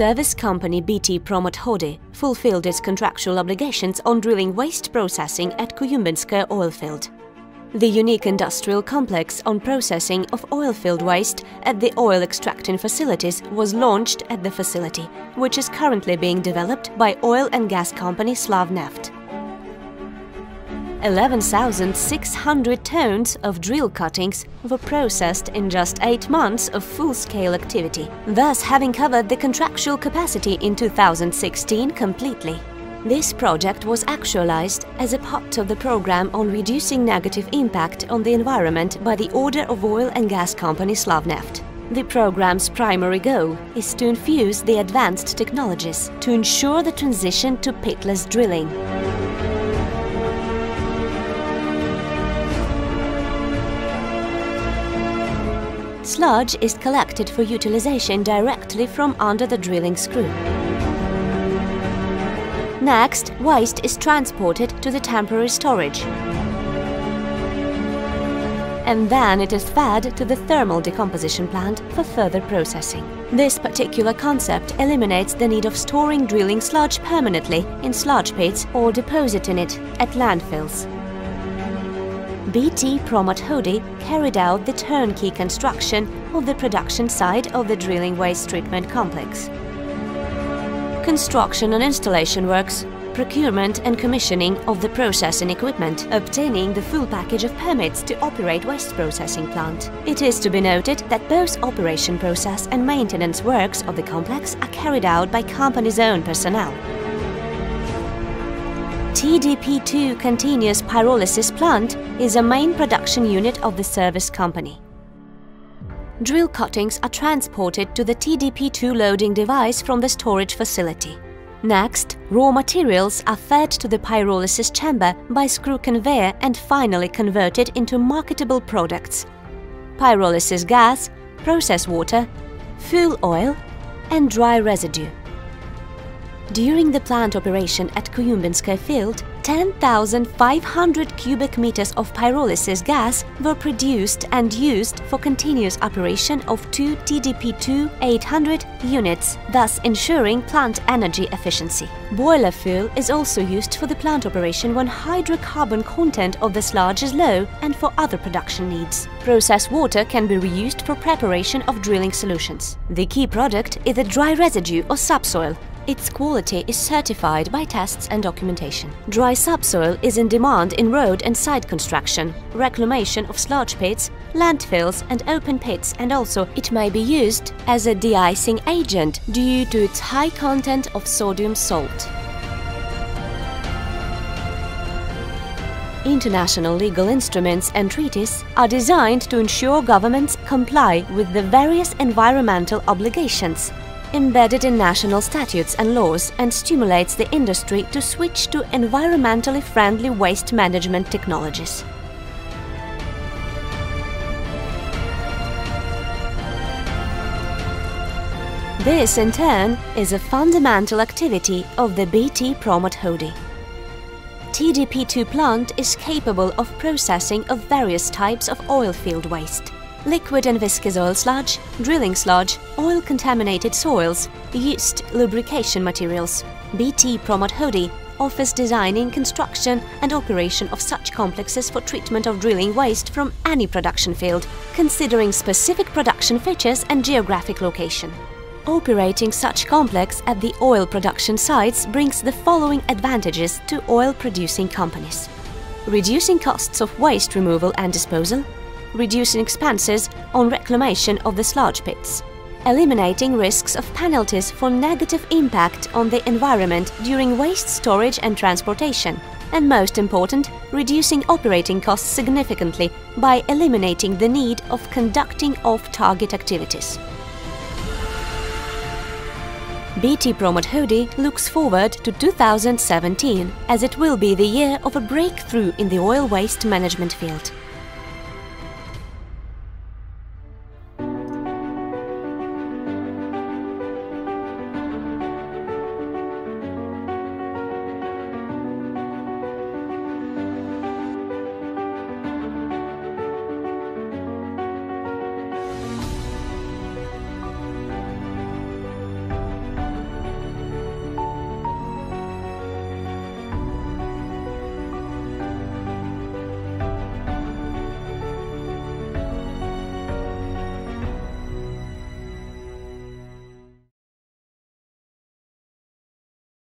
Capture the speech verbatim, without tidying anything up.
service company B T Promotkhody fulfilled its contractual obligations on drilling waste processing at Kuyumbinskoye oilfield. The unique industrial complex on processing of oilfield waste at the oil extracting facilities was launched at the facility, which is currently being developed by oil and gas company Slavneft. eleven thousand six hundred tons of drill cuttings were processed in just eight months of full-scale activity, thus having covered the contractual capacity in two thousand sixteen completely. This project was actualized as a part of the program on reducing negative impact on the environment by the order of oil and gas company Slavneft. The program's primary goal is to infuse the advanced technologies to ensure the transition to pitless drilling. Sludge is collected for utilization directly from under the drilling screw. Next, waste is transported to the temporary storage, and then it is fed to the thermal decomposition plant for further processing. This particular concept eliminates the need of storing drilling sludge permanently in sludge pits or depositing it at landfills. B T Promotkhody carried out the turnkey construction of the production side of the drilling waste treatment complex. Construction and installation works, procurement and commissioning of the processing equipment, obtaining the full package of permits to operate waste processing plant. It is to be noted that both operation process and maintenance works of the complex are carried out by company's own personnel. T D P two continuous pyrolysis plant is a main production unit of the service company. Drill cuttings are transported to the T D P two loading device from the storage facility. Next, raw materials are fed to the pyrolysis chamber by screw conveyor and finally converted into marketable products: pyrolysis gas, process water, fuel oil and dry residue. During the plant operation at Kuyumbinskoye field, ten thousand five hundred cubic meters of pyrolysis gas were produced and used for continuous operation of two T D P two eight hundred units, thus ensuring plant energy efficiency. Boiler fuel is also used for the plant operation when hydrocarbon content of the sludge is low and for other production needs. Process water can be reused for preparation of drilling solutions. The key product is the dry residue or subsoil. Its quality is certified by tests and documentation. Dry subsoil is in demand in road and site construction, reclamation of sludge pits, landfills and open pits, and also it may be used as a de-icing agent due to its high content of sodium salt. International legal instruments and treaties are designed to ensure governments comply with the various environmental obligations embedded in national statutes and laws, and stimulates the industry to switch to environmentally friendly waste management technologies. This, in turn, is a fundamental activity of the B T Promotkhody. T D P two plant is capable of processing of various types of oilfield waste: liquid and viscous oil sludge, drilling sludge, oil-contaminated soils, used lubrication materials. B T Promotkhody offers designing, construction and operation of such complexes for treatment of drilling waste from any production field, considering specific production features and geographic location. Operating such complex at the oil production sites brings the following advantages to oil-producing companies: reducing costs of waste removal and disposal, reducing expenses on reclamation of the sludge pits, eliminating risks of penalties for negative impact on the environment during waste storage and transportation, and most important, reducing operating costs significantly by eliminating the need of conducting off-target activities. B T Promotkhody looks forward to two thousand seventeen, as it will be the year of a breakthrough in the oil waste management field.